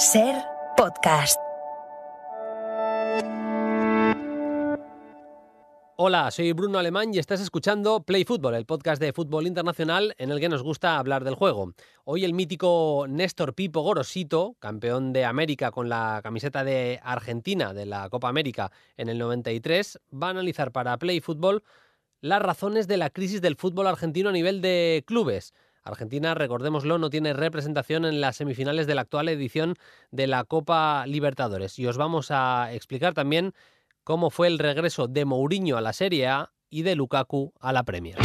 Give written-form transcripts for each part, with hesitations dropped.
Ser Podcast. Hola, soy Bruno Alemán y estás escuchando Play Fútbol, el podcast de fútbol internacional en el que nos gusta hablar del juego. Hoy el mítico Néstor Pipo Gorosito, campeón de América con la camiseta de Argentina de la Copa América en el 93, va a analizar para Play Fútbol las razones de la crisis del fútbol argentino a nivel de clubes. Argentina, recordémoslo, no tiene representación en las semifinales de la actual edición de la Copa Libertadores. Y os vamos a explicar también cómo fue el regreso de Mourinho a la Serie A y de Lukaku a la Premier.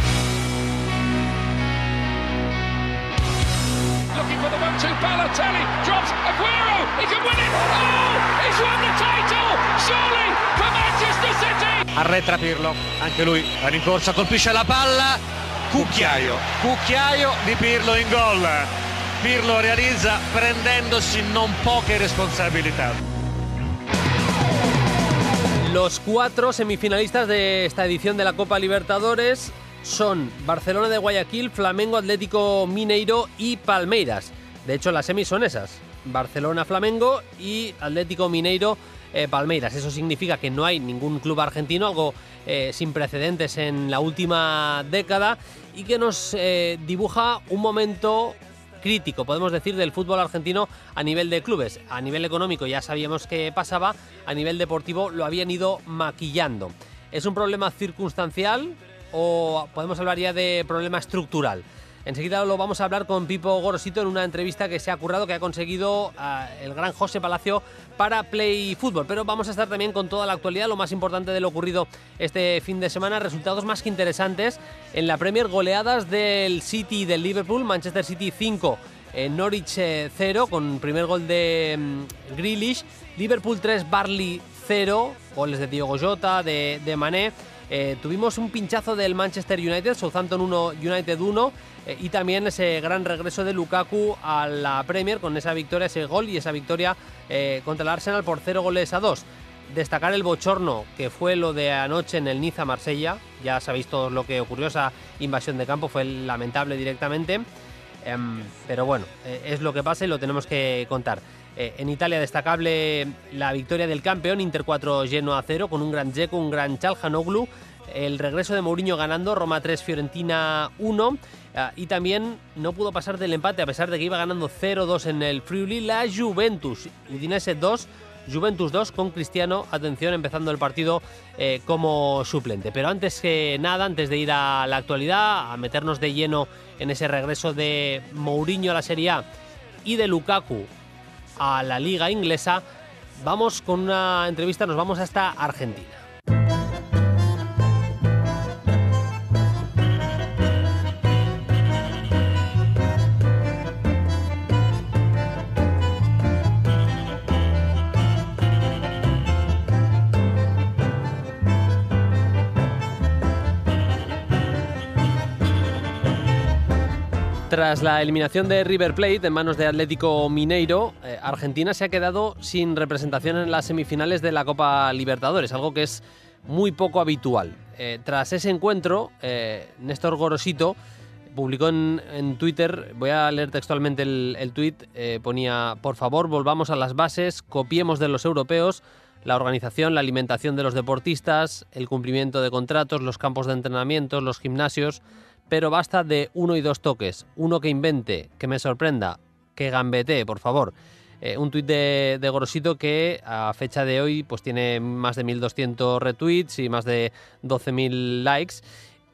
Arretra Pirlo, anche lui, la rincorsa, colpisce la palla, cucchiaio di Pirlo in gol. Pirlo realizza prendendosi non poche responsabilità. Los cuatro semifinalistas de esta edición de la Copa Libertadores son Barcelona de Guayaquil, Flamengo, Atlético Mineiro y Palmeiras. De hecho, las semis son esas, Barcelona-Flamengo y Atlético Mineiro-Palmeiras. Eso significa que no hay ningún club argentino, algo sin precedentes en la última década, y que nos dibuja un momento crítico, podemos decir, del fútbol argentino a nivel de clubes. A nivel económico ya sabíamos qué pasaba, a nivel deportivo lo habían ido maquillando. ¿Es un problema circunstancial o podemos hablar ya de problema estructural? Enseguida lo vamos a hablar con Pipo Gorosito en una entrevista que se ha currado, que ha conseguido el gran José Palacio para Play Fútbol. Pero vamos a estar también con toda la actualidad, lo más importante de lo ocurrido este fin de semana, resultados más que interesantes en la Premier, goleadas del City y del Liverpool, Manchester City 5, Norwich 0, con primer gol de Grealish, Liverpool 3, Burnley 0, goles de Diogo Jota, de Mané. Tuvimos un pinchazo del Manchester United, Southampton 1, United 1, y también ese gran regreso de Lukaku a la Premier con esa victoria, ese gol y esa victoria contra el Arsenal por 0-2. Destacar el bochorno que fue lo de anoche en el Niza-Marsella, ya sabéis todos lo que ocurrió, esa invasión de campo fue lamentable directamente, pero bueno, es lo que pasa y lo tenemos que contar. En Italia, destacable la victoria del campeón, Inter 4, Genoa 0, con un gran Dzeko, un gran Çalhanoğlu, el regreso de Mourinho ganando, Roma 3, Fiorentina 1, y también no pudo pasar del empate, a pesar de que iba ganando 0-2 en el Friuli, la Juventus, Udinese 2, Juventus 2, con Cristiano, atención, empezando el partido como suplente. Pero antes que nada, antes de ir a la actualidad, a meternos de lleno en ese regreso de Mourinho a la Serie A y de Lukaku a la liga inglesa, vamos con una entrevista, nos vamos hasta Argentina. Tras la eliminación de River Plate en manos de Atlético Mineiro, Argentina se ha quedado sin representación en las semifinales de la Copa Libertadores, algo que es muy poco habitual. Tras ese encuentro, Néstor Gorosito publicó en Twitter, voy a leer textualmente el tuit, ponía: por favor, volvamos a las bases, copiemos de los europeos la organización, la alimentación de los deportistas, el cumplimiento de contratos, los campos de entrenamiento, los gimnasios. Pero basta de uno y dos toques, uno que invente, que me sorprenda, que gambetee, por favor. Un tuit de Gorosito que a fecha de hoy pues tiene más de 1.200 retweets y más de 12.000 likes.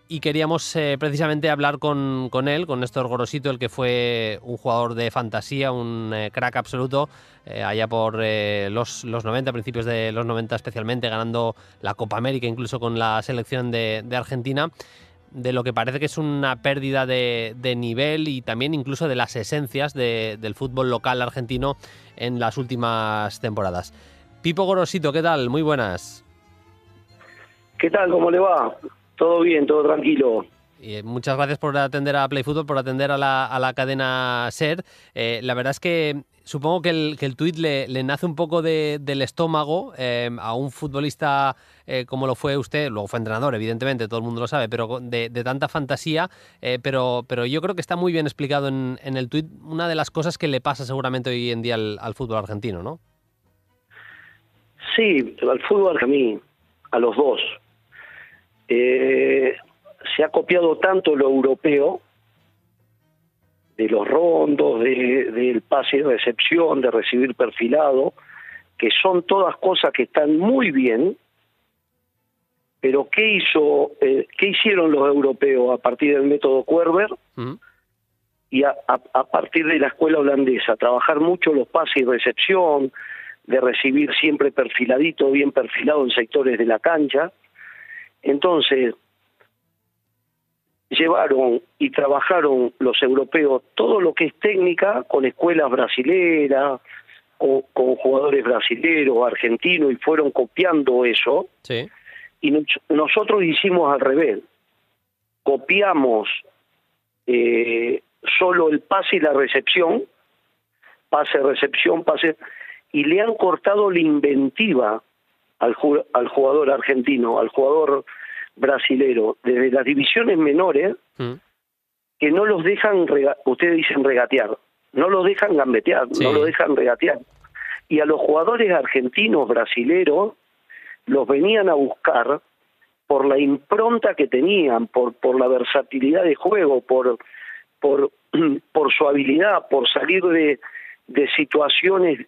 Y queríamos precisamente hablar con él, con Néstor Gorosito, el que fue un jugador de fantasía, un crack absoluto, allá por los 90, principios de los 90 especialmente, ganando la Copa América incluso con la selección de Argentina. De lo que parece que es una pérdida de nivel y también incluso de las esencias del fútbol local argentino en las últimas temporadas. Pipo Gorosito, ¿qué tal? Muy buenas. ¿Qué tal? ¿Cómo le va? Todo bien, todo tranquilo. Y muchas gracias por atender a Play Fútbol, por atender a la cadena SER. La verdad es que Supongo que el tuit le nace un poco del estómago a un futbolista como lo fue usted, luego fue entrenador, evidentemente, todo el mundo lo sabe, pero de tanta fantasía, pero yo creo que está muy bien explicado en el tuit una de las cosas que le pasa seguramente hoy en día al fútbol argentino, ¿no? Sí, al fútbol a mí, a los dos. Se ha copiado tanto lo europeo, de los rondos, del pase de recepción, de recibir perfilado, que son todas cosas que están muy bien, pero ¿qué hicieron los europeos a partir del método Kwerber y a partir de la escuela holandesa? Trabajar mucho los pases y recepción, de recibir siempre perfiladito, bien perfilado en sectores de la cancha. Entonces, llevaron y trabajaron los europeos todo lo que es técnica con escuelas brasileras o con jugadores brasileros, argentinos, y fueron copiando eso. Sí. Y nosotros hicimos al revés. Copiamos solo el pase y la recepción, pase, y le han cortado la inventiva al jugador argentino, al jugador brasilero, desde las divisiones menores, que no los dejan, ustedes dicen regatear, no los dejan gambetear, sí, no los dejan regatear. Y a los jugadores argentinos, brasileros, los venían a buscar por la impronta que tenían, por la versatilidad de juego, por su habilidad, por salir de situaciones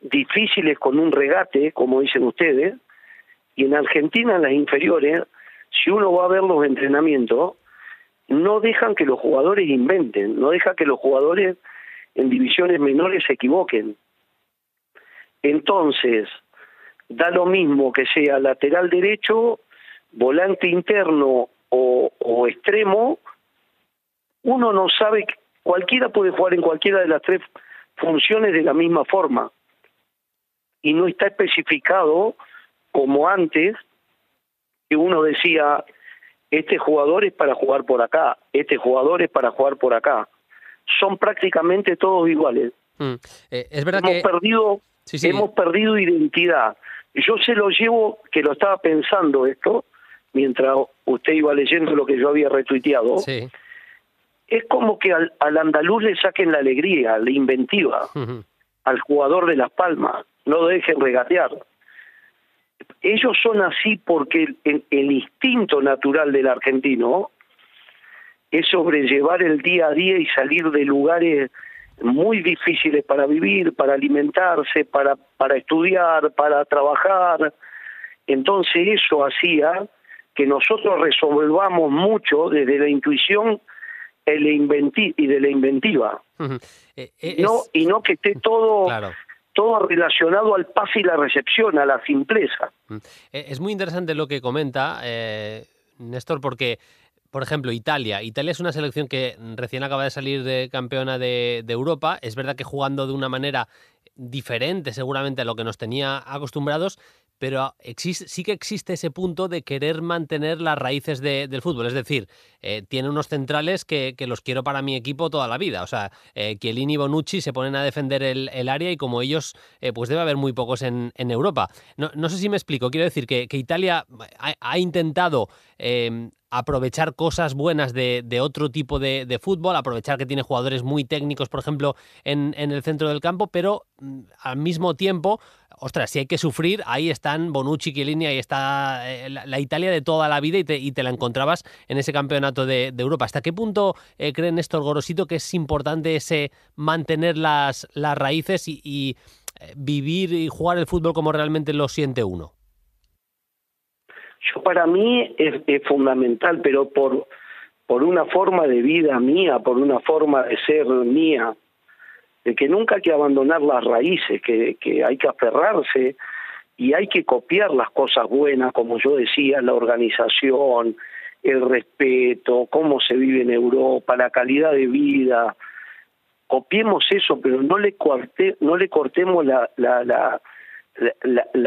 difíciles con un regate, como dicen ustedes. Y en Argentina, en las inferiores, si uno va a ver los entrenamientos, no dejan que los jugadores inventen, no dejan que los jugadores en divisiones menores se equivoquen. Entonces, da lo mismo que sea lateral derecho, volante interno o extremo, uno no sabe, cualquiera puede jugar en cualquiera de las tres funciones de la misma forma. Y no está especificado como antes, que uno decía, este jugador es para jugar por acá, este jugador es para jugar por acá. Son prácticamente todos iguales. Es verdad que hemos perdido identidad. Yo se lo llevo, que lo estaba pensando esto, mientras usted iba leyendo lo que yo había retuiteado. Sí. Es como que al andaluz le saquen la alegría, la inventiva, al jugador de Las Palmas, no dejen regatear. Ellos son así porque el instinto natural del argentino es sobrellevar el día a día y salir de lugares muy difíciles para vivir, para alimentarse, para estudiar, para trabajar. Entonces eso hacía que nosotros resolvamos mucho desde la intuición y de la inventiva. Y no que esté todo... Claro. Todo relacionado al pase y la recepción, a la simpleza. Es muy interesante lo que comenta, Néstor, porque, por ejemplo, Italia es una selección que recién acaba de salir de campeona de Europa. Es verdad que jugando de una manera diferente seguramente a lo que nos tenía acostumbrados, pero sí que existe ese punto de querer mantener las raíces del fútbol. Es decir, tiene unos centrales que los quiero para mi equipo toda la vida. O sea, Chiellini y Bonucci se ponen a defender el área y como ellos, pues debe haber muy pocos en Europa. No sé si me explico. Quiero decir que Italia ha intentado aprovechar cosas buenas de otro tipo de fútbol, aprovechar que tiene jugadores muy técnicos, por ejemplo, en el centro del campo, pero al mismo tiempo, ostras, si hay que sufrir, ahí están Bonucci, Chiellini, ahí está la Italia de toda la vida y te la encontrabas en ese campeonato de Europa. ¿Hasta qué punto cree Néstor Gorosito que es importante ese mantener las raíces y vivir y jugar el fútbol como realmente lo siente uno? Yo, para mí es fundamental, pero por una forma de vida mía, por una forma de ser mía, de que nunca hay que abandonar las raíces, que hay que aferrarse y hay que copiar las cosas buenas, como yo decía, la organización, el respeto, cómo se vive en Europa, la calidad de vida. Copiemos eso, pero no le cortemos la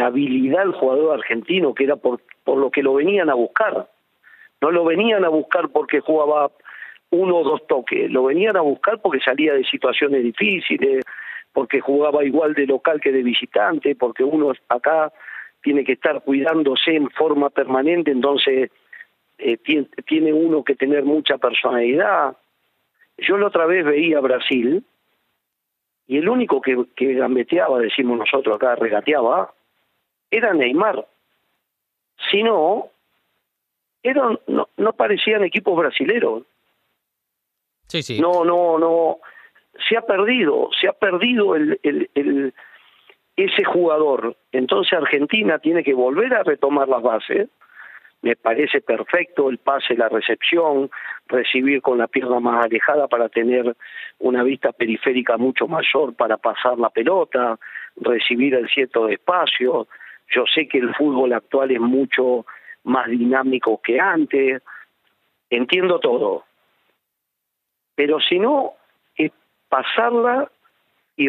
habilidad al jugador argentino, que era por lo que lo venían a buscar. No lo venían a buscar porque jugaba uno o dos toques, lo venían a buscar porque salía de situaciones difíciles, porque jugaba igual de local que de visitante, porque uno acá tiene que estar cuidándose en forma permanente, entonces tiene uno que tener mucha personalidad. Yo la otra vez veía a Brasil, y el único que gambeteaba, decimos nosotros acá, regateaba, era Neymar. Si no, no parecían equipos brasileros. Sí, sí. No. Se ha perdido el ese jugador. Entonces Argentina tiene que volver a retomar las bases. Me parece perfecto el pase, la recepción, recibir con la pierna más alejada para tener una vista periférica mucho mayor para pasar la pelota, recibir el cierto espacio. Yo sé que el fútbol actual es mucho más dinámico que antes. Entiendo todo. Pero si no, es pasarla y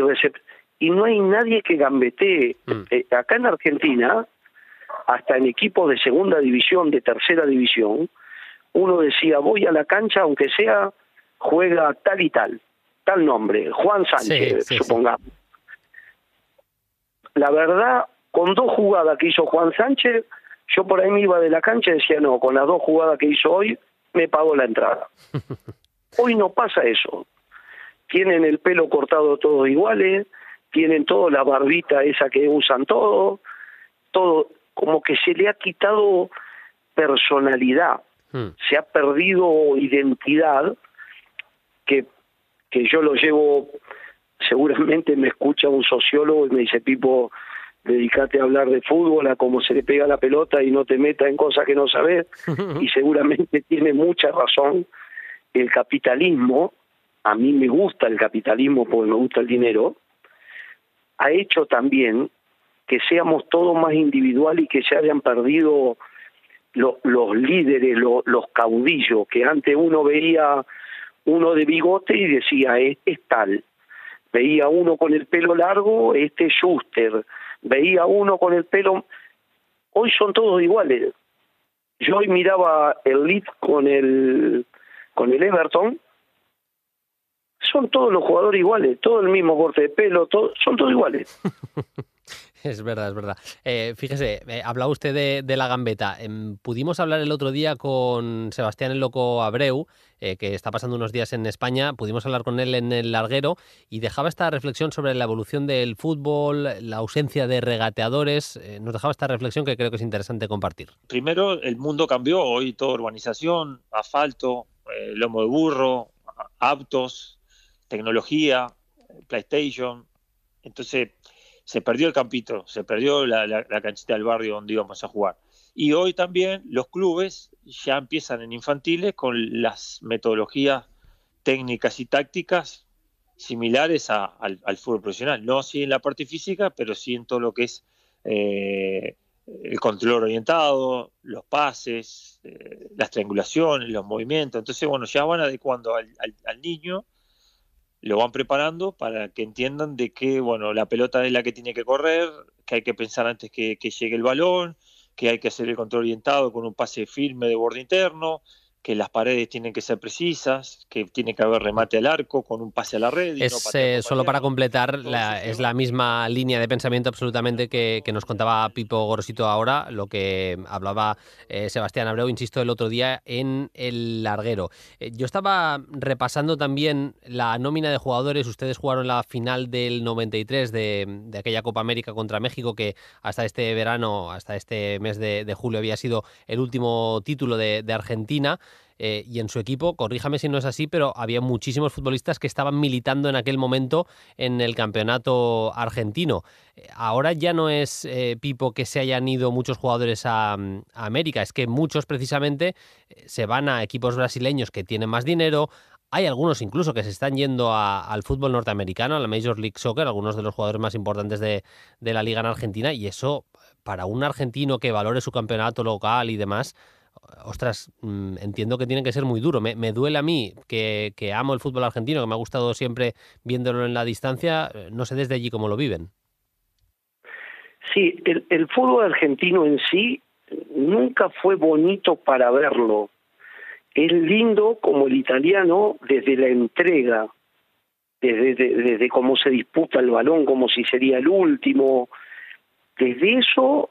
no hay nadie que gambetee. Acá en Argentina, hasta en equipos de segunda división, de tercera división, uno decía, voy a la cancha, aunque sea, juega tal y tal, tal nombre, Juan Sánchez, supongamos. La verdad, con dos jugadas que hizo Juan Sánchez, yo por ahí me iba de la cancha y decía, no, con las dos jugadas que hizo hoy, me pagó la entrada. Hoy no pasa eso. Tienen el pelo cortado todos iguales, tienen toda la barbita esa que usan todos, todo, como que se le ha quitado personalidad, se ha perdido identidad, que yo lo llevo, seguramente me escucha un sociólogo y me dice, Pipo, dedícate a hablar de fútbol, a cómo se le pega la pelota y no te metas en cosas que no sabes, y seguramente tiene mucha razón. El capitalismo, a mí me gusta el capitalismo porque me gusta el dinero, ha hecho también que seamos todos más individuales y que se hayan perdido los líderes, los caudillos, que antes uno veía uno de bigote y decía, es tal. Veía uno con el pelo largo, este es Schuster. Veía uno con el pelo... Hoy son todos iguales. Yo hoy miraba el Leeds con el Everton, son todos los jugadores iguales, todo el mismo corte de pelo, son todos iguales. Es verdad, es verdad. Fíjese, hablaba usted de la gambeta. Pudimos hablar el otro día con Sebastián el Loco Abreu, que está pasando unos días en España. Pudimos hablar con él en El Larguero y dejaba esta reflexión sobre la evolución del fútbol, la ausencia de regateadores. Nos dejaba esta reflexión que creo que es interesante compartir. Primero, el mundo cambió. Hoy toda urbanización, asfalto, lomo de burro, aptos, tecnología, PlayStation. Entonces... se perdió el campito, se perdió la canchita del barrio donde íbamos a jugar. Y hoy también los clubes ya empiezan en infantiles con las metodologías técnicas y tácticas similares al fútbol profesional. No sí en la parte física, pero sí en todo lo que es el control orientado, los pases, las triangulaciones, los movimientos. Entonces, bueno, ya van adecuando al niño, lo van preparando para que entiendan de que, bueno, la pelota es la que tiene que correr, que hay que pensar antes que llegue el balón, que hay que hacer el control orientado con un pase firme de borde interno, que las paredes tienen que ser precisas, que tiene que haber remate al arco con un pase a la red. Solo para completar, es la misma línea de pensamiento absolutamente que nos contaba Pipo Gorosito ahora, lo que hablaba Sebastián Abreu, insisto, el otro día en El Larguero. Yo estaba repasando también la nómina de jugadores. Ustedes jugaron la final del 93 de aquella Copa América contra México, que hasta este verano, hasta este mes de julio, había sido el último título de Argentina. Y en su equipo, corríjame si no es así, pero había muchísimos futbolistas que estaban militando en aquel momento en el campeonato argentino. Ahora ya no es, Pipo, que se hayan ido muchos jugadores a América, es que muchos precisamente se van a equipos brasileños que tienen más dinero. Hay algunos incluso que se están yendo al fútbol norteamericano, a la Major League Soccer, algunos de los jugadores más importantes de la liga en Argentina, y eso, para un argentino que valore su campeonato local y demás... ostras, entiendo que tiene que ser muy duro. Me duele a mí, que amo el fútbol argentino, que me ha gustado siempre viéndolo en la distancia. No sé desde allí cómo lo viven. Sí, el fútbol argentino en sí nunca fue bonito para verlo. Es lindo como el italiano desde la entrega, desde cómo se disputa el balón, como si sería el último. Desde eso,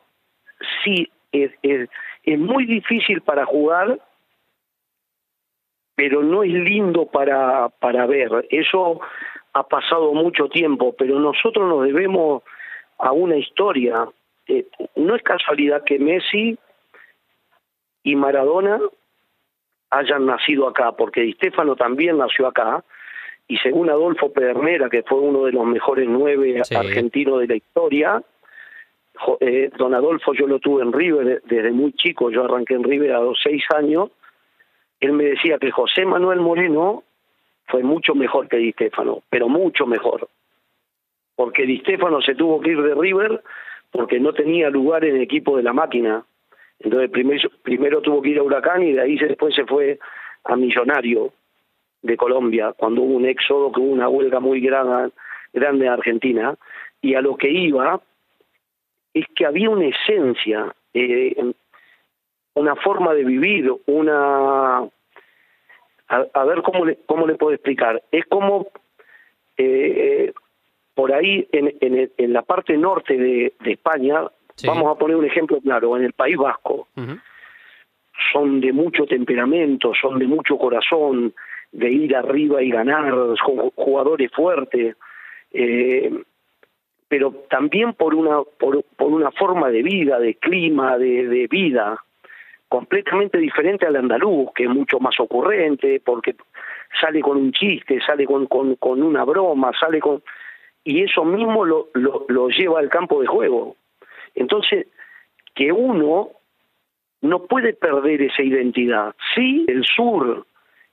sí, es muy difícil para jugar, pero no es lindo para ver. Eso ha pasado mucho tiempo, pero nosotros nos debemos a una historia. No es casualidad que Messi y Maradona hayan nacido acá, porque Di Stéfano también nació acá, y según Adolfo Pedernera, que fue uno de los mejores 9 sí. argentinos de la historia, don Adolfo yo lo tuve en River desde muy chico, yo arranqué en River a los 6 años, él me decía que José Manuel Moreno fue mucho mejor que Di Stéfano, pero mucho mejor, porque Di Stéfano se tuvo que ir de River porque no tenía lugar en el equipo de la máquina, entonces primero tuvo que ir a Huracán y de ahí después se fue a Millonario de Colombia, cuando hubo un éxodo, que hubo una huelga muy grande en Argentina, y a lo que iba es que había una esencia, una forma de vivir, a ver cómo le puedo explicar. Es como por ahí en la parte norte de España, sí. Vamos a poner un ejemplo claro, en el País Vasco, uh-huh. Son de mucho temperamento, son de mucho corazón, de ir arriba y ganar, con jugadores fuertes, pero también por una forma de vida, de clima, de vida, completamente diferente al andaluz, que es mucho más ocurrente, porque sale con un chiste, sale con una broma, sale con... Y eso mismo lo lleva al campo de juego. Entonces, que uno no puede perder esa identidad. Sí, el sur...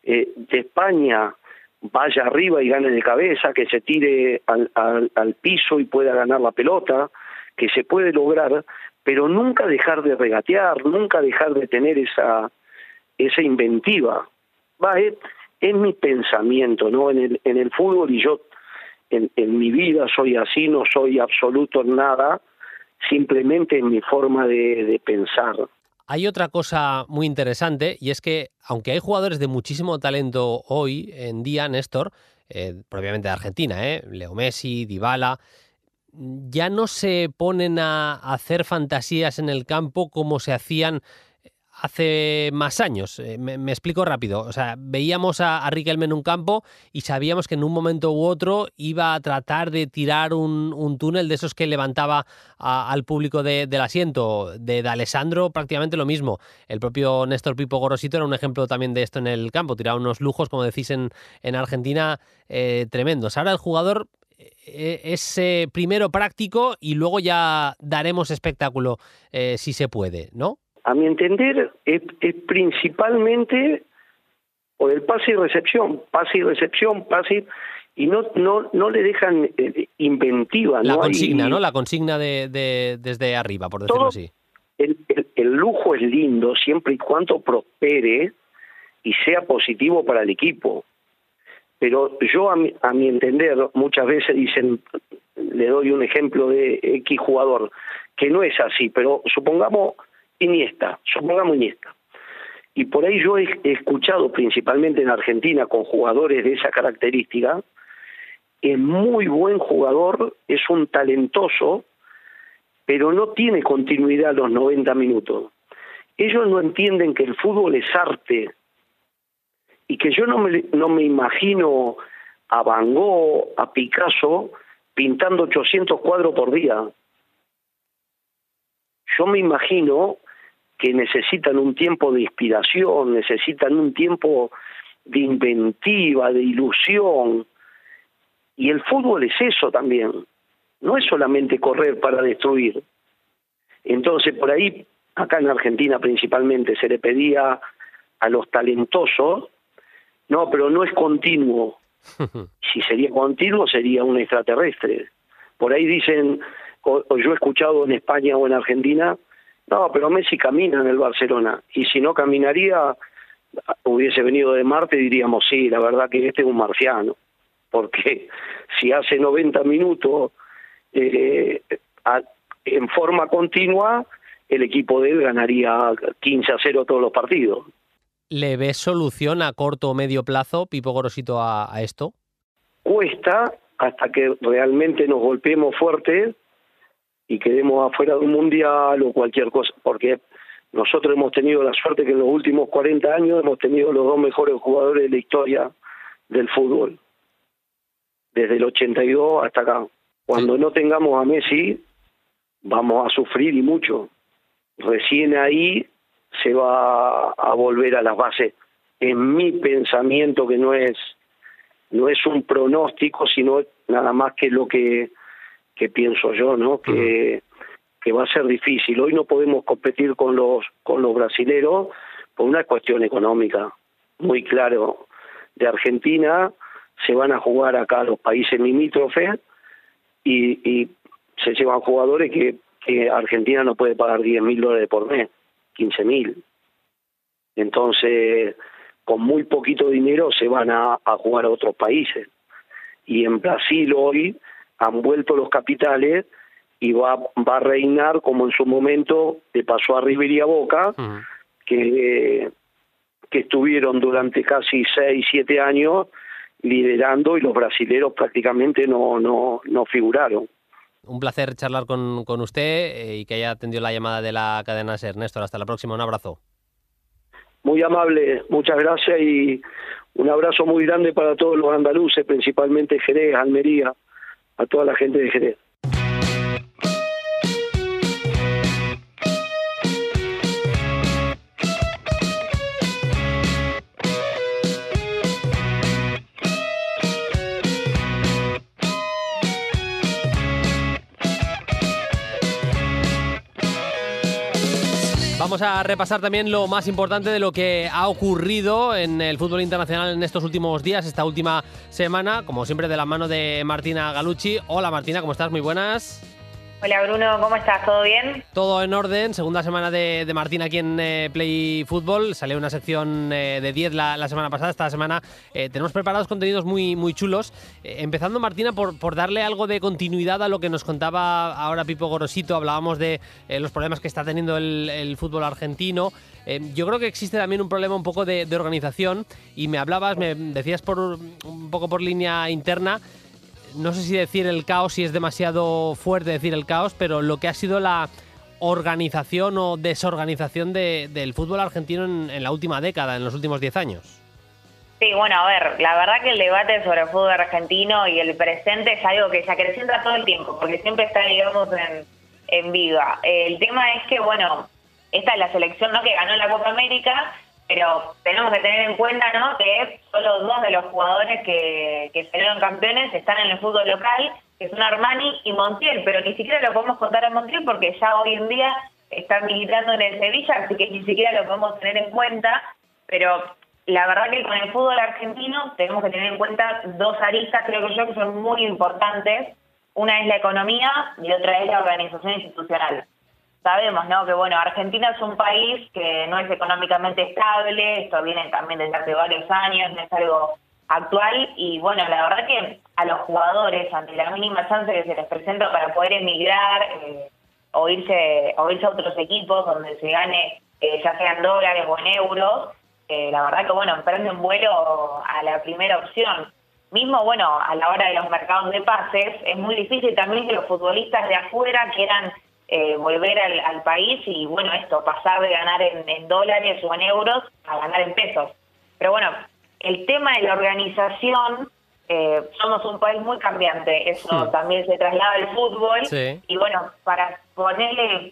de España vaya arriba y gane de cabeza, que se tire al piso y pueda ganar la pelota, que se puede lograr, pero nunca dejar de regatear, nunca dejar de tener esa inventiva. Es mi pensamiento, ¿no? En el fútbol, y yo en mi vida soy así, no soy absoluto en nada, simplemente en mi forma de pensar. Hay otra cosa muy interesante, y es que aunque hay jugadores de muchísimo talento hoy en día, Néstor, propiamente de Argentina, Leo Messi, Dybala, ya no se ponen a hacer fantasías en el campo como se hacían hace más años. Me explico rápido. O sea, veíamos a Riquelme en un campo y sabíamos que en un momento u otro iba a tratar de tirar un túnel de esos que levantaba al público del asiento. De D'Alessandro prácticamente lo mismo. El propio Néstor Pipo Gorosito era un ejemplo también de esto en el campo. Tiraba unos lujos, como decís en Argentina, tremendos. Ahora el jugador es primero práctico y luego ya daremos espectáculo si se puede, ¿no? A mi entender, es principalmente por el pase y recepción, y no le dejan inventiva. La consigna, ¿no? La consigna desde arriba, por decirlo así. El lujo es lindo siempre y cuando prospere y sea positivo para el equipo. Pero yo, a mi entender, muchas veces dicen, le doy un ejemplo de X jugador, que no es así, pero supongamos Iniesta. Y por ahí yo he escuchado, principalmente en Argentina, con jugadores de esa característica, es muy buen jugador, es un talentoso, pero no tiene continuidad los 90 minutos. Ellos no entienden que el fútbol es arte, y que yo no me imagino a Van Gogh, a Picasso, pintando 800 cuadros por día. Yo me imagino que necesitan un tiempo de inspiración, necesitan un tiempo de inventiva, de ilusión. Y el fútbol es eso también. No es solamente correr para destruir. Entonces, por ahí, acá en Argentina principalmente, se le pedía a los talentosos, no, pero no es continuo. Si sería continuo, sería un extraterrestre. Por ahí dicen... O yo he escuchado en España o en Argentina, no, pero Messi camina en el Barcelona, y si no caminaría, hubiese venido de Marte, diríamos, sí, la verdad que este es un marciano, porque si hace 90 minutos en forma continua, el equipo de él ganaría 15-0 todos los partidos. ¿Le ves solución a corto o medio plazo, Pipo Gorosito, a esto? cuesta hasta que realmente nos golpeemos fuerte y quedemos afuera de un mundial o cualquier cosa, porque nosotros hemos tenido la suerte que en los últimos 40 años hemos tenido los dos mejores jugadores de la historia del fútbol, desde el 82 hasta acá. Cuando no tengamos a Messi, vamos a sufrir y mucho. Recién ahí se va a volver a las bases. Es mi pensamiento, que no es un pronóstico, sino nada más que lo que pienso yo, ¿no? Que va a ser difícil. Hoy no podemos competir con los brasileros por una cuestión económica, muy claro. De Argentina se van a jugar acá los países limítrofes y se llevan jugadores que Argentina no puede pagar $10.000 por mes, 15.000. Entonces, con muy poquito dinero se van a jugar a otros países. Y en Brasil hoy han vuelto los capitales y va a reinar, como en su momento le pasó a River y a Boca, que estuvieron durante casi 6-7 años liderando y los brasileros prácticamente no figuraron. Un placer charlar con usted y que haya atendido la llamada de la cadena SER. Néstor, hasta la próxima, un abrazo. Muy amable, muchas gracias y un abrazo muy grande para todos los andaluces, principalmente Jerez, Almería, a toda la gente de Jerez. Vamos a repasar también lo más importante de lo que ha ocurrido en el fútbol internacional en estos últimos días, esta última semana, como siempre de la mano de Martina Galucci. Hola Martina, ¿cómo estás? Muy buenas. Hola Bruno, ¿cómo estás? ¿Todo bien? Todo en orden, segunda semana de Martina aquí en Play Fútbol. Salió una sección de 10 la semana pasada. Esta semana tenemos preparados contenidos muy, muy chulos. Empezando Martina por darle algo de continuidad a lo que nos contaba ahora Pipo Gorosito. Hablábamos de los problemas que está teniendo el fútbol argentino. Yo creo que existe también un problema un poco de organización y me decías un poco por línea interna. No sé si decir el caos, si es demasiado fuerte decir el caos, pero lo que ha sido la organización o desorganización del fútbol argentino en la última década, en los últimos 10 años. Sí, bueno, a ver, la verdad que el debate sobre el fútbol argentino y el presente es algo que se acrecienta todo el tiempo, porque siempre está, digamos, en viva. El tema es que, bueno, esta es la selección, ¿no?, que ganó la Copa América, pero tenemos que tener en cuenta, ¿no?, que solo dos de los jugadores que salieron campeones están en el fútbol local, que son Armani y Montiel, pero ni siquiera lo podemos contar a Montiel porque ya hoy en día está militando en el Sevilla, así que ni siquiera lo podemos tener en cuenta. Pero la verdad que con el fútbol argentino tenemos que tener en cuenta dos aristas, creo que yo, que son muy importantes. Una es la economía y otra es la organización institucional. Sabemos, ¿no?, que bueno, Argentina es un país que no es económicamente estable, esto viene también desde hace varios años, no es algo actual, y bueno, la verdad que a los jugadores, ante la mínima chance que se les presenta para poder emigrar o irse a otros equipos donde se gane, ya sean dólares o en euros, la verdad que bueno, emprende un vuelo a la primera opción. Mismo, bueno, a la hora de los mercados de pases, es muy difícil también que los futbolistas de afuera quieran volver al país y, bueno, esto, pasar de ganar en dólares o en euros a ganar en pesos. Pero, bueno, el tema de la organización, somos un país muy cambiante, eso también se traslada al fútbol. Sí. Y, bueno, para poner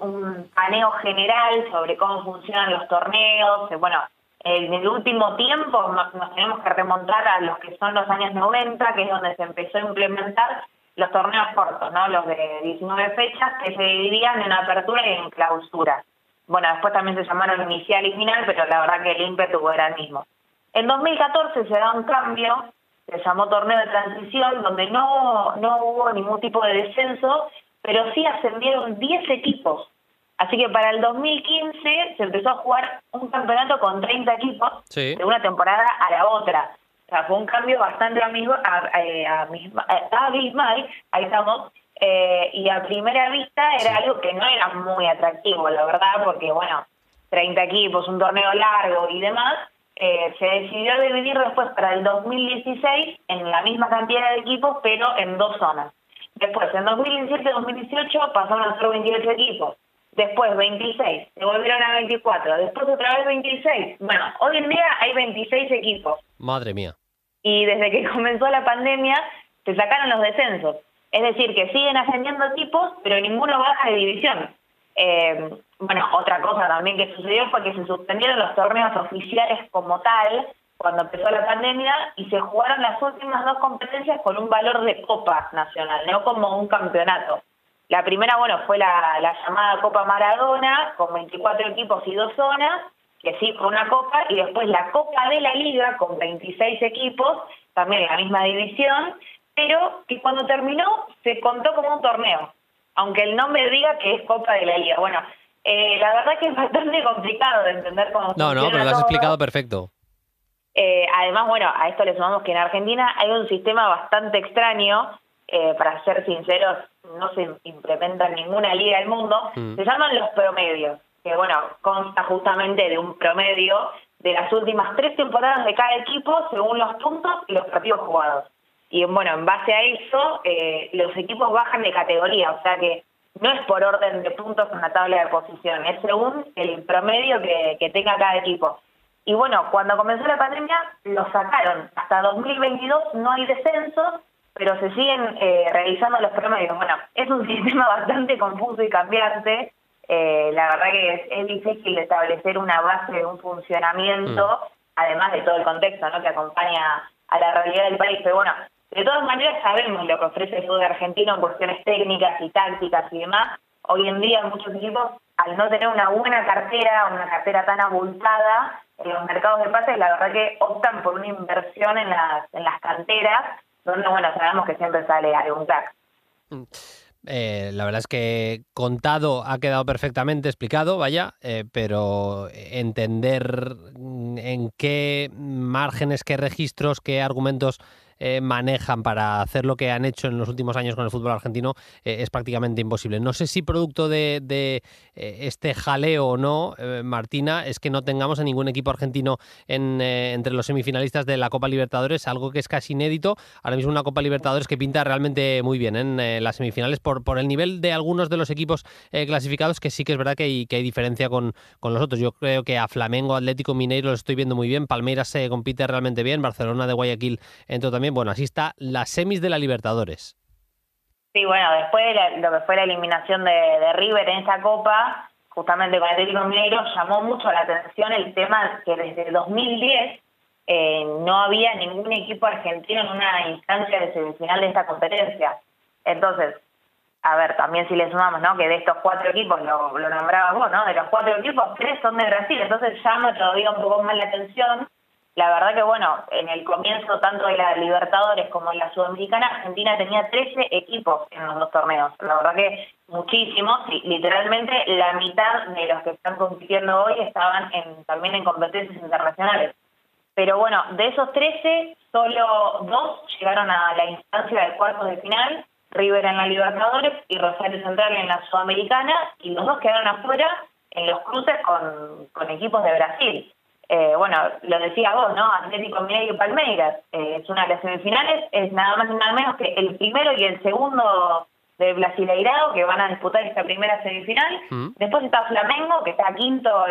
un paneo general sobre cómo funcionan los torneos, bueno, en el último tiempo nos tenemos que remontar a los que son los años 90, que es donde se empezó a implementar los torneos cortos, ¿no?, los de 19 fechas, que se dividían en apertura y en clausura. Bueno, después también se llamaron inicial y final, pero la verdad que el ímpetu era el mismo. En 2014 se da un cambio, se llamó torneo de transición, donde no hubo ningún tipo de descenso, pero sí ascendieron 10 equipos. Así que para el 2015 se empezó a jugar un campeonato con 30 equipos, sí, de una temporada a la otra. O sea, fue un cambio bastante abismal, ahí estamos, y a primera vista era algo que no era muy atractivo, la verdad, porque, bueno, 30 equipos, un torneo largo y demás, Se decidió dividir después para el 2016 en la misma cantidad de equipos, pero en dos zonas. Después, en 2017-2018 pasaron a ser 28 equipos. Después 26, se volvieron a 24. Después otra vez 26. Bueno, hoy en día hay 26 equipos. Madre mía. Y desde que comenzó la pandemia se sacaron los descensos. Es decir, que siguen ascendiendo equipos, pero ninguno baja de división. Bueno, otra cosa también que sucedió fue que se suspendieron los torneos oficiales como tal cuando empezó la pandemia y se jugaron las últimas dos competencias con un valor de copa nacional, no como un campeonato. La primera, bueno, fue la llamada Copa Maradona, con 24 equipos y dos zonas, que sí fue una copa, y después la Copa de la Liga, con 26 equipos, también en la misma división, pero que cuando terminó se contó como un torneo, aunque el nombre diga que es Copa de la Liga. Bueno, la verdad que es bastante complicado de entender cómo funciona. No, pero lo has explicado perfecto. Además, bueno, a esto le sumamos que en Argentina hay un sistema bastante extraño. Para ser sinceros, no se implementa en ninguna liga del mundo, se llaman los promedios, que bueno, consta justamente de un promedio de las últimas tres temporadas de cada equipo según los puntos y los partidos jugados. Y bueno, en base a eso, los equipos bajan de categoría, o sea que no es por orden de puntos en la tabla de posición, es según el promedio que tenga cada equipo. Y bueno, cuando comenzó la pandemia, lo sacaron. Hasta 2022 no hay descensos, pero se siguen realizando los promedios. Bueno, es un sistema bastante confuso y cambiante. La verdad que es difícil establecer una base de un funcionamiento, además de todo el contexto, ¿no?, que acompaña a la realidad del país. Pero bueno, de todas maneras sabemos lo que ofrece el fútbol argentino en cuestiones técnicas y tácticas y demás. Hoy en día muchos equipos, al no tener una buena cartera, una cartera tan abultada en los mercados de pases, la verdad que optan por una inversión en las canteras, donde, bueno, sabemos que siempre sale algún crack. La verdad es que contado ha quedado perfectamente explicado, vaya, pero entender en qué márgenes, qué registros, qué argumentos manejan para hacer lo que han hecho en los últimos años con el fútbol argentino es prácticamente imposible. No sé si producto de este jaleo o no, Martina, es que no tengamos a ningún equipo argentino entre los semifinalistas de la Copa Libertadores, algo que es casi inédito. Ahora mismo una Copa Libertadores que pinta realmente muy bien en las semifinales por el nivel de algunos de los equipos clasificados, que sí que es verdad que hay diferencia con los otros. Yo creo que a Flamengo, Atlético Mineiro los estoy viendo muy bien, Palmeiras se compite realmente bien, Barcelona de Guayaquil entró también. Bueno, así está las semis de la Libertadores. Sí, bueno, después de lo que fue la eliminación de River en esa Copa, justamente con Atlético Mineiro, llamó mucho la atención el tema que desde 2010 no había ningún equipo argentino en una instancia de semifinal de esta competencia. Entonces, a ver, también si le sumamos, ¿no?, que de estos cuatro equipos, lo nombrabas vos, ¿no?, de los cuatro equipos, tres son de Brasil, entonces llama todavía un poco más la atención. La verdad que, bueno, en el comienzo tanto de la Libertadores como en la Sudamericana, Argentina tenía 13 equipos en los dos torneos. La verdad que muchísimos, y literalmente la mitad de los que están compitiendo hoy estaban también en competencias internacionales. Pero bueno, de esos 13, solo dos llegaron a la instancia de cuartos de final, River en la Libertadores y Rosario Central en la Sudamericana, y los dos quedaron afuera en los cruces con equipos de Brasil. Bueno, lo decía vos, ¿no? Atlético Mineiro y Palmeiras. Es una de las semifinales, es nada más y nada menos que el primero y el segundo de Brasileirao que van a disputar esta primera semifinal. Después está Flamengo, que está quinto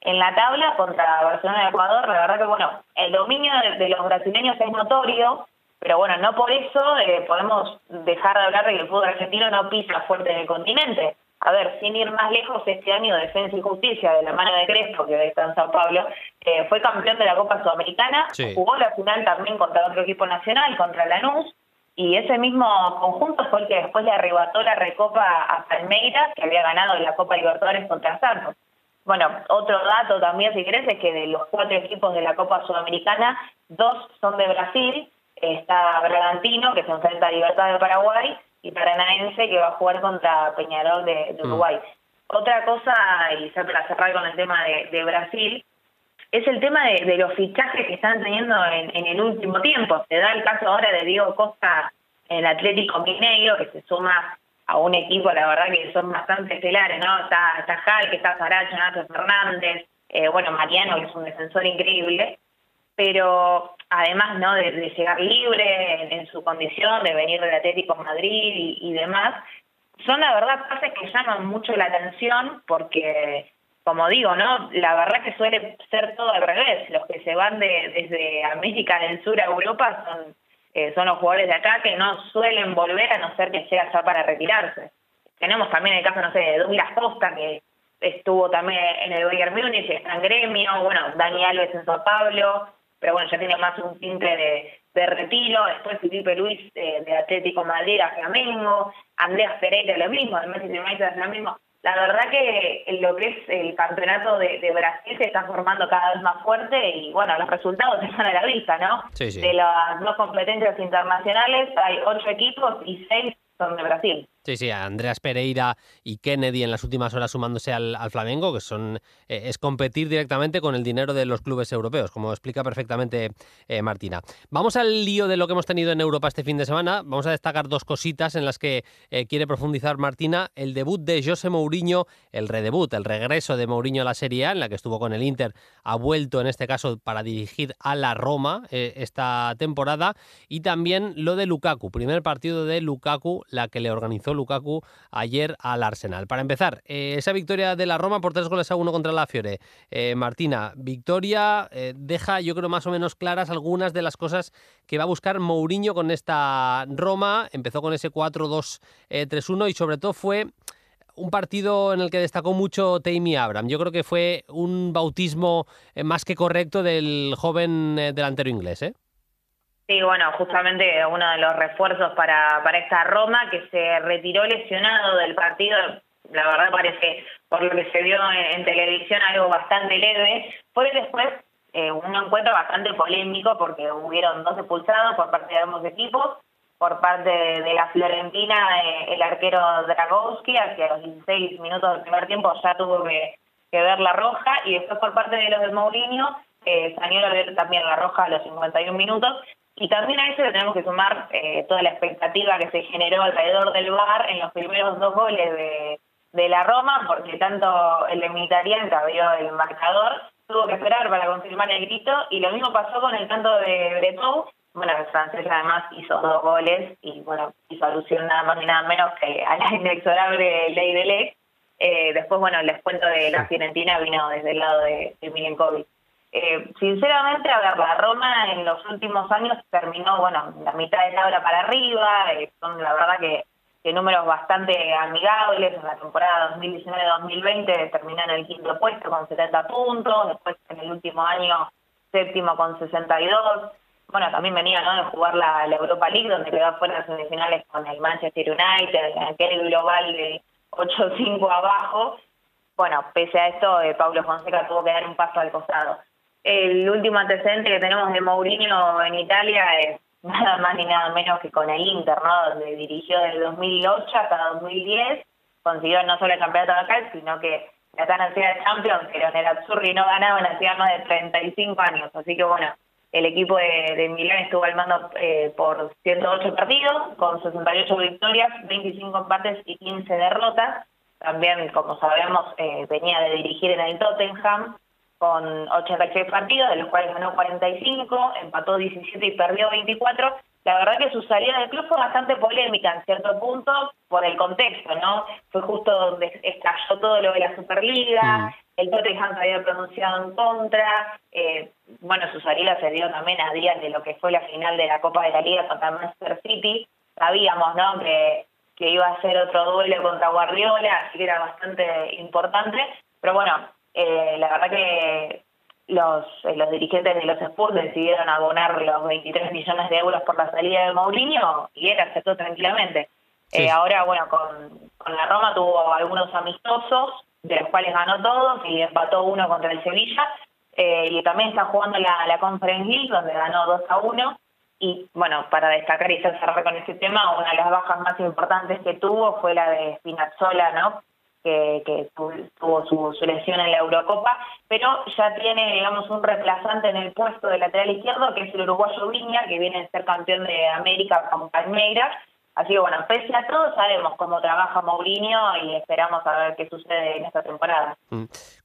en la tabla, contra Barcelona de Ecuador. La verdad que, bueno, el dominio de los brasileños es notorio, pero bueno, no por eso podemos dejar de hablar de que el fútbol argentino no pisa fuerte en el continente. A ver, sin ir más lejos, este año Defensa y Justicia, de la mano de Crespo, que está en San Pablo, fue campeón de la Copa Sudamericana, sí. Jugó la final también contra otro equipo nacional, contra Lanús, y ese mismo conjunto fue el que después le arrebató la recopa a Palmeiras, que había ganado la Copa Libertadores contra Santos. Bueno, otro dato también, si querés, es que de los cuatro equipos de la Copa Sudamericana, dos son de Brasil. Está Bragantino, que se enfrenta a Libertad de Paraguay, y Paranaense, que va a jugar contra Peñarol de Uruguay. Otra cosa, y ya para cerrar con el tema de Brasil, es el tema de los fichajes que están teniendo en el último tiempo. Se da el caso ahora de Diego Costa en el Atlético Mineiro, que se suma a un equipo, la verdad, que son bastante estelares, ¿no? Está Jal, que está Saracho, Nacho Fernández, bueno, Mariano, que es un defensor increíble, pero además, ¿no?, de llegar libre en su condición, de venir del Atlético de Madrid y demás, son la verdad pases que llaman mucho la atención porque, como digo, ¿no?, la verdad que suele ser todo al revés. Los que se van desde América del Sur a Europa son los jugadores de acá que no suelen volver a no ser que llega ya para retirarse. Tenemos también el caso, no sé, de Douglas Costa, que estuvo también en el Bayern Múnich, está en Gremio, bueno, Dani Alves en Sao Paulo, pero bueno, ya tiene más un tinte de retiro. Después Felipe Luis de Atlético Madrid a Flamengo, Andreas Pereira lo mismo, del Manchester United a Flamengo. La verdad que lo que es el campeonato de Brasil se está formando cada vez más fuerte y, bueno, los resultados están a la vista, ¿no? Sí, sí. De las dos competencias internacionales hay 8 equipos y 6 son de Brasil. Sí, sí, Andreas Pereira y Kennedy en las últimas horas sumándose al Flamengo, que son es competir directamente con el dinero de los clubes europeos, como explica perfectamente Martina. Vamos al lío de lo que hemos tenido en Europa este fin de semana. Vamos a destacar dos cositas en las que quiere profundizar Martina. El debut de José Mourinho, el redebut, el regreso de Mourinho a la Serie A, en la que estuvo con el Inter, ha vuelto en este caso para dirigir a la Roma esta temporada. Y también lo de Lukaku, primer partido de Lukaku, la que le organizó Lukaku ayer al Arsenal. Para empezar, esa victoria de la Roma por 3-1 contra la Fiore. Martina, victoria deja, yo creo, más o menos claras algunas de las cosas que va a buscar Mourinho con esta Roma. Empezó con ese 4-2-3-1 y sobre todo fue un partido en el que destacó mucho Tammy Abraham. Yo creo que fue un bautismo más que correcto del joven delantero inglés, ¿eh? Sí, bueno, justamente uno de los refuerzos para esta Roma, que se retiró lesionado del partido. La verdad parece, por lo que se vio en televisión, algo bastante leve. Fue después un encuentro bastante polémico porque hubieron 2 expulsados por parte de ambos equipos. Por parte de la Fiorentina, el arquero Dragowski, hacia los 16 minutos del primer tiempo, ya tuvo que ver la roja. Y después por parte de los de Mourinho, salió a ver también la roja a los 51 minutos. Y también a eso le tenemos que sumar toda la expectativa que se generó alrededor del VAR en los primeros 2 goles de la Roma, porque tanto el de Mkhitaryan, que abrió el marcador, tuvo que esperar para confirmar el grito, y lo mismo pasó con el tanto de Bretou. Bueno, el francés además hizo 2 goles, y bueno, hizo alusión nada más ni nada menos que a la inexorable ley del ex. Después, bueno, el descuento de la Fiorentina vino desde el lado de Milenkovic. Sinceramente, a ver, la Roma en los últimos años terminó, bueno, la mitad de tabla para arriba, son la verdad que números bastante amigables. En la temporada 2019-2020 terminó en el 5º puesto con 70 puntos, después en el último año 7º con 62. Bueno, también venía, ¿no?, de jugar la Europa League, donde quedó fuera en semifinales con el Manchester United, en aquel global de 8-5 abajo. Bueno, pese a esto, Paulo Fonseca tuvo que dar un paso al costado. El último antecedente que tenemos de Mourinho en Italia es nada más ni nada menos que con el Inter, ¿no?, donde dirigió del 2008 hasta 2010, consiguió no solo el campeonato local, sino que la tan ansiada Champions, que los nerazzurri no ganaban hacía más de 35 años. Así que bueno, el equipo de Milán estuvo al mando por 108 partidos, con 68 victorias, 25 empates y 15 derrotas. También, como sabemos, venía de dirigir en el Tottenham, con 86 partidos, de los cuales ganó 45, empató 17 y perdió 24. La verdad que su salida del club fue bastante polémica en cierto punto por el contexto, ¿no? Fue justo donde estalló todo lo de la Superliga, el Tottenham se había pronunciado en contra. Bueno, su salida se dio también a días de lo que fue la final de la Copa de la Liga contra Manchester City. Sabíamos, ¿no?, que iba a ser otro duelo contra Guardiola, así que era bastante importante. Pero bueno, la verdad que los dirigentes de los Spurs decidieron abonar los 23 millones de euros por la salida de Mourinho y él aceptó tranquilamente. Sí. Ahora, bueno, con la Roma tuvo algunos amistosos, de los cuales ganó todos y empató 1 contra el Sevilla. Y también está jugando la Conference League, donde ganó 2-1. Y bueno, para destacar y cerrar con este tema, una de las bajas más importantes que tuvo fue la de Spinazzola, ¿no?, que tuvo su lesión en la Eurocopa, pero ya tiene, digamos, un reemplazante en el puesto de lateral izquierdo, que es el uruguayo Viña, que viene de ser campeón de América con Palmeiras, Así que bueno, pese a todo, sabemos cómo trabaja Mourinho y esperamos a ver qué sucede en esta temporada.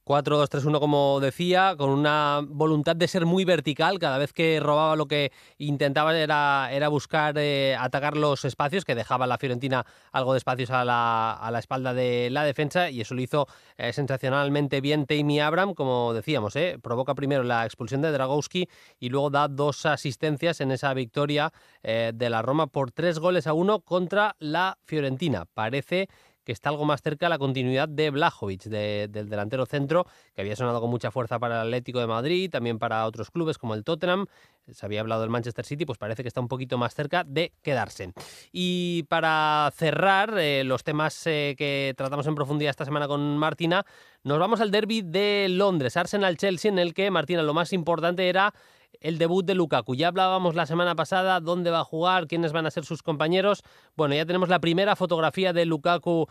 4-2-3-1, como decía, con una voluntad de ser muy vertical. Cada vez que robaba, lo que intentaba era buscar atacar los espacios, que dejaba la Fiorentina algo de espacios a la espalda de la defensa, y eso lo hizo sensacionalmente bien Tammy Abraham, como decíamos. Provoca primero la expulsión de Dragowski y luego da dos asistencias en esa victoria de la Roma por 3-1 contra la Fiorentina. Parece que está algo más cerca la continuidad de Blažović, del delantero centro, que había sonado con mucha fuerza para el Atlético de Madrid, también para otros clubes como el Tottenham. Se había hablado del Manchester City, pues parece que está un poquito más cerca de quedarse. Y para cerrar los temas que tratamos en profundidad esta semana con Martina, nos vamos al derbi de Londres, Arsenal-Chelsea, en el que, Martina, lo más importante era el debut de Lukaku. Ya hablábamos la semana pasada dónde va a jugar, quiénes van a ser sus compañeros. Bueno, ya tenemos la primera fotografía de Lukaku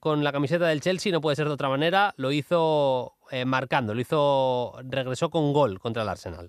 con la camiseta del Chelsea, no puede ser de otra manera. Lo hizo marcando, regresó con gol contra el Arsenal.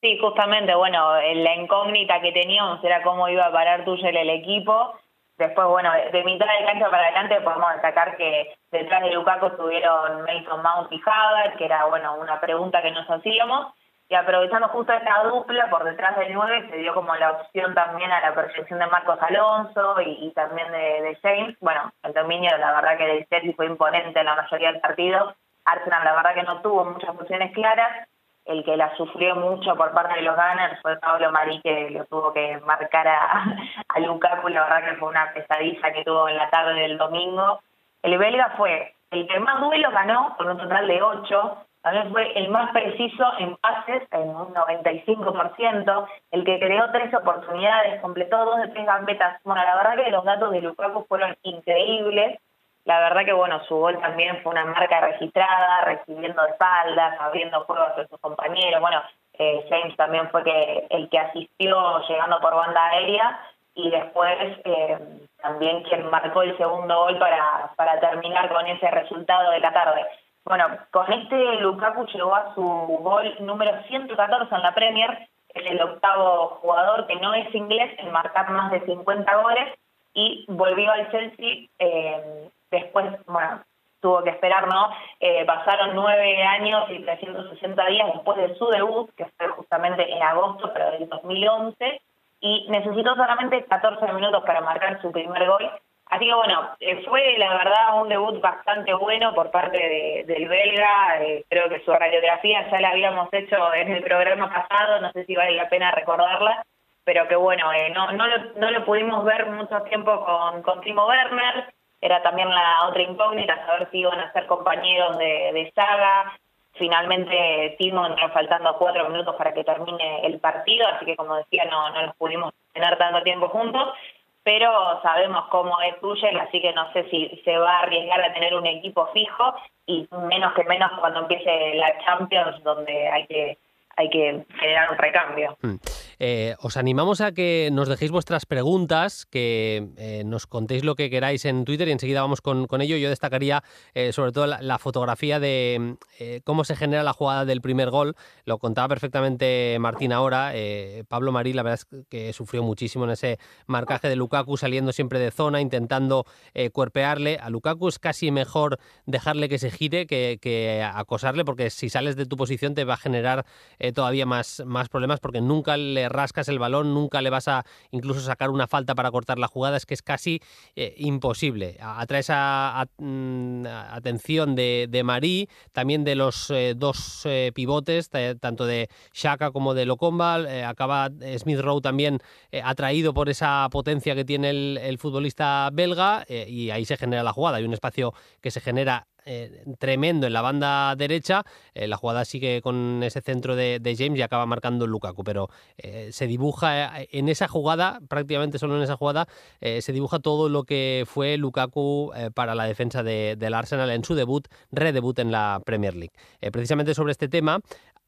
Sí, justamente, bueno, la incógnita que teníamos era cómo iba a parar Tuchel el equipo. Después, bueno, de mitad de cancha para adelante podemos destacar que detrás de Lukaku estuvieron Mason Mount y Havertz, que era, bueno, una pregunta que nos hacíamos. Y aprovechando justo esta dupla por detrás del 9, se dio como la opción también a la proyección de Marcos Alonso y también de James. Bueno, el dominio, la verdad, que del Chelsea fue imponente en la mayoría del partido. Arsenal, la verdad, que no tuvo muchas opciones claras. El que la sufrió mucho por parte de los Gunners fue Pablo Marí, que lo tuvo que marcar a Lukaku. La verdad que fue una pesadilla que tuvo en la tarde del domingo. El belga fue el que más duelos ganó, con un total de 8. También fue el más preciso en pases, en un 95%, el que creó 3 oportunidades, completó 2 de 3 gambetas. Bueno, la verdad que los datos de Lukaku fueron increíbles. La verdad que, bueno, su gol también fue una marca registrada, recibiendo de espaldas, abriendo juegos a sus compañeros. Bueno, James también fue el que asistió llegando por banda aérea. Y después también quien marcó el segundo gol para terminar con ese resultado de la tarde. Bueno, con este Lukaku llegó a su gol número 114 en la Premier. Es el 8º jugador que no es inglés en marcar más de 50 goles. Y volvió al Chelsea después, bueno, tuvo que esperar, ¿no? Pasaron 9 años y 360 días después de su debut, que fue justamente en agosto, pero del 2011. Y necesitó solamente 14 minutos para marcar su primer gol. Así que bueno, fue la verdad un debut bastante bueno por parte del belga. Creo que su radiografía ya la habíamos hecho en el programa pasado, no sé si vale la pena recordarla, pero que bueno, no lo pudimos ver mucho tiempo con Timo Werner. Era también la otra incógnita, saber si iban a ser compañeros de saga. Finalmente Timo entró faltando 4 minutos para que termine el partido, así que como decía, no los pudimos tener tanto tiempo juntos. Pero sabemos cómo es Tuchel, así que no sé si se va a arriesgar a tener un equipo fijo, y menos que menos cuando empiece la Champions, donde hay que generar un recambio. Os animamos a que nos dejéis vuestras preguntas, que nos contéis lo que queráis en Twitter, y enseguida vamos con ello. Yo destacaría sobre todo la fotografía de cómo se genera la jugada del primer gol. Lo contaba perfectamente Martín ahora. Pablo Marí, la verdad es que sufrió muchísimo en ese marcaje de Lukaku, saliendo siempre de zona, intentando cuerpearle. A Lukaku es casi mejor dejarle que se gire que acosarle, porque si sales de tu posición te va a generar todavía más problemas, porque nunca le rascas el balón, nunca le vas a incluso sacar una falta para cortar la jugada. Es que es casi imposible. Atrae esa atención de Marí, también de los dos pivotes, tanto de Xhaka como de Lokomba. Acaba Smith-Rowe también atraído por esa potencia que tiene el futbolista belga, y ahí se genera la jugada. Hay un espacio que se genera tremendo en la banda derecha. La jugada sigue con ese centro de James y acaba marcando Lukaku, pero se dibuja en esa jugada, prácticamente solo en esa jugada, se dibuja todo lo que fue Lukaku para la defensa del Arsenal en su redebut en la Premier League. Precisamente sobre este tema,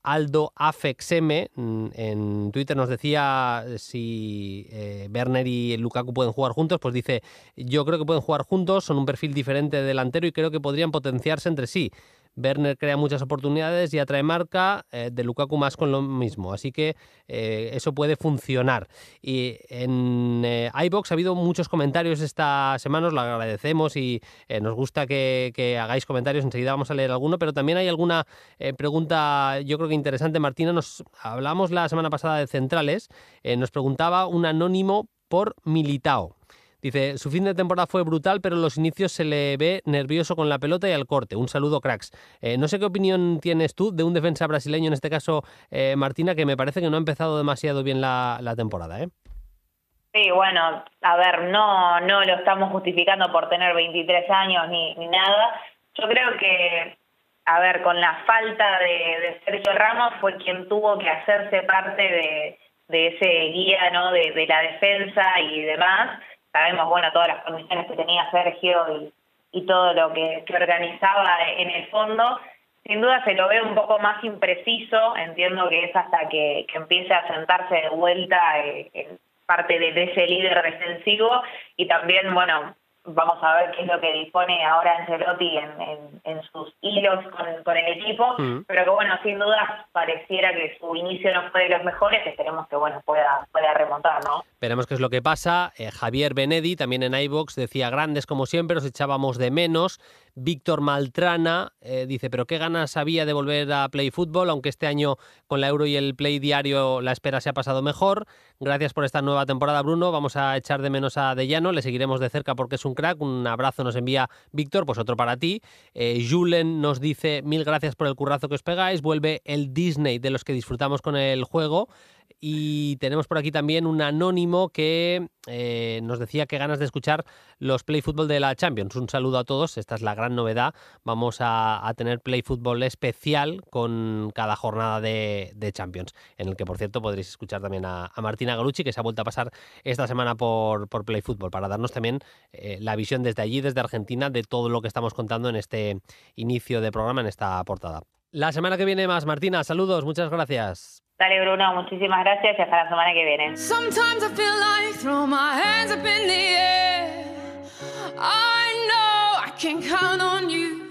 Aldo Afexeme en Twitter nos decía si Werner y Lukaku pueden jugar juntos. Pues dice: yo creo que pueden jugar juntos, son un perfil diferente de delantero y creo que podrían potenciarse entre sí. Werner crea muchas oportunidades y atrae marca, de Lukaku más con lo mismo. Así que eso puede funcionar. Y en iVoox ha habido muchos comentarios esta semana, os lo agradecemos y nos gusta que hagáis comentarios. Enseguida vamos a leer alguno, pero también hay alguna pregunta, yo creo que interesante. Martina, nos hablamos la semana pasada de centrales, nos preguntaba un anónimo por Militao. Dice, su fin de temporada fue brutal, pero en los inicios se le ve nervioso con la pelota y al corte. Un saludo, cracks. No sé qué opinión tienes tú de un defensa brasileño, en este caso Martina, que me parece que no ha empezado demasiado bien la temporada, ¿eh? Sí, bueno, a ver, no lo estamos justificando por tener 23 años ni nada. Yo creo que, a ver, con la falta de Sergio Ramos fue quien tuvo que hacerse parte de ese guía, ¿no?, de la defensa y demás. Sabemos, bueno, todas las condiciones que tenía Sergio y todo lo que organizaba en el fondo. Sin duda se lo ve un poco más impreciso. Entiendo que es hasta que empiece a sentarse de vuelta en parte de ese líder defensivo. Y también, bueno, vamos a ver qué es lo que dispone ahora Ancelotti en sus hilos con el equipo. Pero que, bueno, sin duda pareciera que su inicio no fue de los mejores. Esperemos que, bueno, pueda remontar, ¿no? Veremos qué es lo que pasa. Javier Benedi, también en iVoox, decía, grandes como siempre, os echábamos de menos. Víctor Maltrana dice, pero qué ganas había de volver a Play Fútbol, aunque este año con la Euro y el Play Diario la espera se ha pasado mejor. Gracias por esta nueva temporada, Bruno. Vamos a echar de menos a De Llano, le seguiremos de cerca porque es un crack. Un abrazo nos envía Víctor, pues otro para ti. Julen nos dice, mil gracias por el currazo que os pegáis. Vuelve el Disney de los que disfrutamos con el juego. Y tenemos por aquí también un anónimo que nos decía que ganas de escuchar los Play Fútbol de la Champions. Un saludo a todos, esta es la gran novedad. Vamos a tener Play Fútbol especial con cada jornada de Champions, en el que, por cierto, podréis escuchar también a Martina Galucci, que se ha vuelto a pasar esta semana por Play Fútbol, para darnos también la visión desde allí, desde Argentina, de todo lo que estamos contando en este inicio de programa, en esta portada. La semana que viene más, Martina. Saludos, muchas gracias. Dale, Bruno, muchísimas gracias y hasta la semana que viene. Sometimes I feel like throw my hands up in the air. I know I can count on you.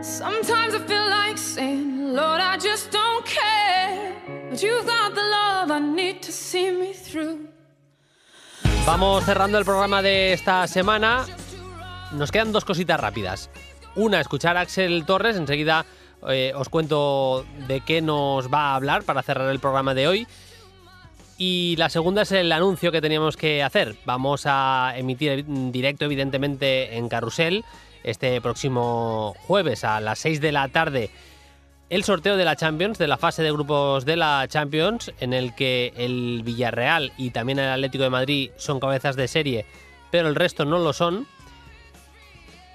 Sometimes I feel like saying, Lord, I just don't care. But you've got the love I need to see me through. Vamos cerrando el programa de esta semana. Nos quedan dos cositas rápidas. Una, escuchar a Axel Torres. Enseguida os cuento de qué nos va a hablar para cerrar el programa de hoy. Y la segunda es el anuncio que teníamos que hacer. Vamos a emitir en directo, evidentemente, en Carrusel este próximo jueves a las 6 de la tarde el sorteo de la Champions, de la fase de grupos de la Champions, en el que el Villarreal y también el Atlético de Madrid son cabezas de serie, pero el resto no lo son.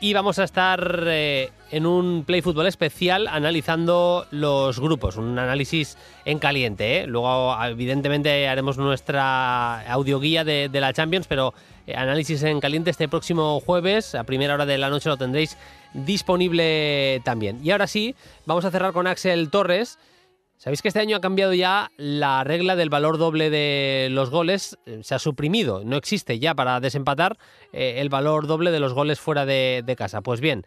Y vamos a estar en un Play Fútbol especial analizando los grupos, un análisis en caliente, ¿eh? Luego, evidentemente, haremos nuestra audioguía de la Champions, pero análisis en caliente este próximo jueves, a primera hora de la noche lo tendréis disponible también. Y ahora sí, vamos a cerrar con Axel Torres. Sabéis que este año ha cambiado ya la regla del valor doble de los goles, se ha suprimido, no existe ya para desempatar el valor doble de los goles fuera de casa. Pues bien,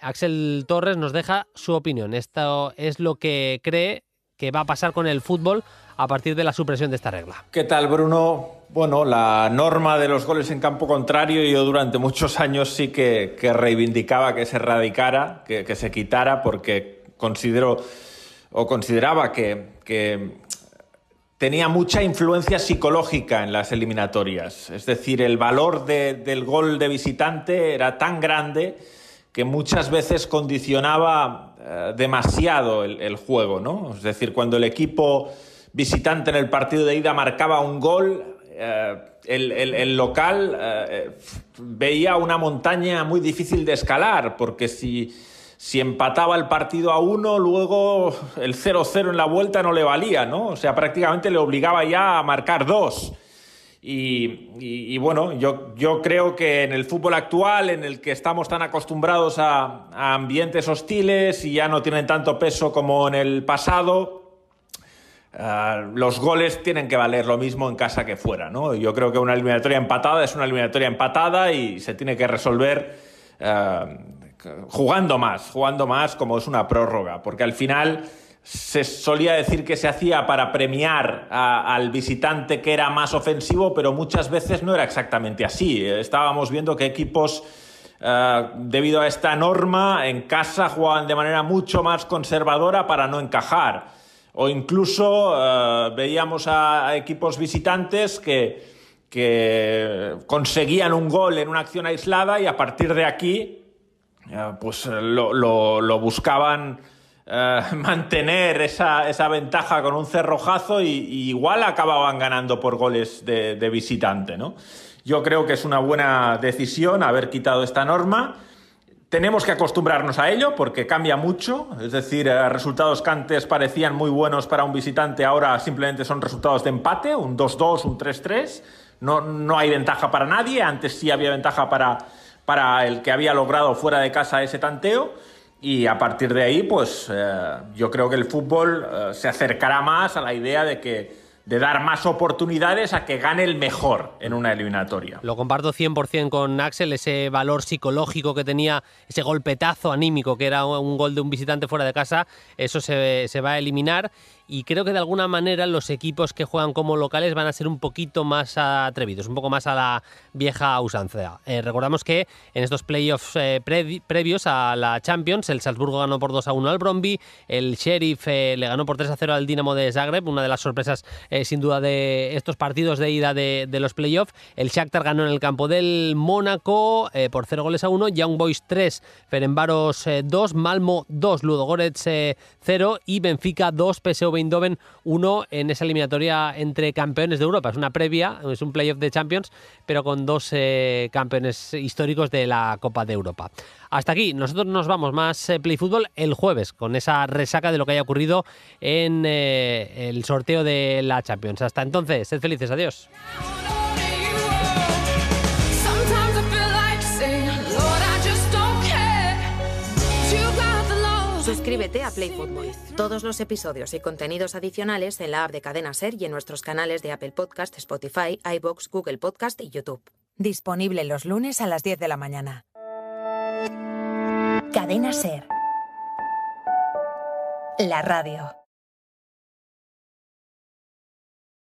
Axel Torres nos deja su opinión. Esto es lo que cree que va a pasar con el fútbol a partir de la supresión de esta regla. ¿Qué tal, Bruno? Bueno, la norma de los goles en campo contrario yo durante muchos años sí que reivindicaba que se erradicara, que se quitara, porque consideraba que tenía mucha influencia psicológica en las eliminatorias. Es decir, el valor del gol de visitante era tan grande que muchas veces condicionaba demasiado el juego, ¿no? Es decir, cuando el equipo visitante en el partido de ida marcaba un gol, el local veía una montaña muy difícil de escalar, porque si empataba el partido a 1, luego el 0-0 en la vuelta no le valía, ¿no? O sea, prácticamente le obligaba ya a marcar 2. Y bueno, yo creo que en el fútbol actual, en el que estamos tan acostumbrados a ambientes hostiles y ya no tienen tanto peso como en el pasado, los goles tienen que valer lo mismo en casa que fuera, ¿no? Yo creo que una eliminatoria empatada es una eliminatoria empatada y se tiene que resolver jugando más, como es una prórroga, porque al final se solía decir que se hacía para premiar al visitante que era más ofensivo, pero muchas veces no era exactamente así. Estábamos viendo que equipos, debido a esta norma, en casa jugaban de manera mucho más conservadora para no encajar. O incluso veíamos a equipos visitantes que conseguían un gol en una acción aislada y a partir de aquí pues lo buscaban mantener esa ventaja con un cerrojazo y igual acababan ganando por goles de visitante, ¿no? Yo creo que es una buena decisión haber quitado esta norma. Tenemos que acostumbrarnos a ello porque cambia mucho, es decir, resultados que antes parecían muy buenos para un visitante ahora simplemente son resultados de empate, un 2-2, un 3-3, no hay ventaja para nadie, antes sí había ventaja para el que había logrado fuera de casa ese tanteo y a partir de ahí pues yo creo que el fútbol se acercará más a la idea de dar más oportunidades a que gane el mejor en una eliminatoria. Lo comparto 100% con Axel, ese valor psicológico que tenía, ese golpetazo anímico que era un gol de un visitante fuera de casa, eso se va a eliminar y creo que de alguna manera los equipos que juegan como locales van a ser un poquito más atrevidos, un poco más a la vieja usanza. Recordamos que en estos playoffs previos a la Champions, el Salzburgo ganó por 2-1 al Brøndby, el Sheriff le ganó por 3-0 al Dinamo de Zagreb, una de las sorpresas sin duda de estos partidos de ida de los playoffs. El Shakhtar ganó en el campo del Mónaco por 0-1, Young Boys 3, Ferencváros 2, Malmo 2, Ludogorets 0 y Benfica 2, PSV Eindhoven 1 en esa eliminatoria entre campeones de Europa. Es una previa, es un playoff de Champions, pero con dos campeones históricos de la Copa de Europa. Hasta aquí, nosotros nos vamos más Play Fútbol el jueves, con esa resaca de lo que haya ocurrido en el sorteo de la Champions. Hasta entonces, sed felices, adiós. Suscríbete a Play Fútbol. Todos los episodios y contenidos adicionales en la app de Cadena Ser y en nuestros canales de Apple Podcast, Spotify, iVoox, Google Podcast y YouTube. Disponible los lunes a las 10 de la mañana. Cadena Ser. La radio.